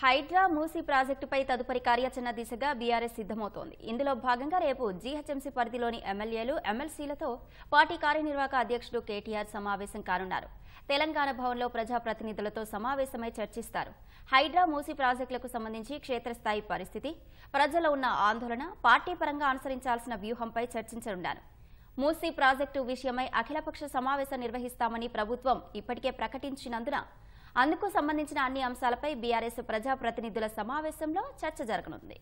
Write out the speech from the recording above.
Hydra Musi project पै तदुपरि कार्याचरण दिशा BRS सिद्धमవుతోంది। ఇందులో భాగంగా రేపు జీహెచ్ఎంసీ పరిధిలోని ఎమ్మెల్యేలు ఎమ్మెల్సీలతో పార్టీ కార్యనిర్వాహక అధ్యక్షుడు కేటీఆర్ సమావేశం కానున్నారు। తెలంగాణ భవన్లో ప్రజా ప్రతినిధులతో సమావేశమై చర్చిస్తారు। హైడ్రా మూసి ప్రాజెక్టులకు సంబంధించి క్షేత్రస్థాయి పరిస్థితి, ప్రజల్లో ఉన్న ఆందోళన, పార్టీ పరంగా అనుసరించాల్సిన వ్యూహంపై చర్చించనున్నారు। మూసి ప్రాజెక్టు విషయమై అఖిలపక్ష సమావేశం నిర్వహిస్తామని ప్రభుత్వం ఇప్పటికే ప్రకటించినందున అందుకు సంబంధించిన అన్ని అంశాలపై బీఆర్ఎస్ ప్రజా ప్రతినిధుల సమావేశంలో చర్చ జరగనుంది।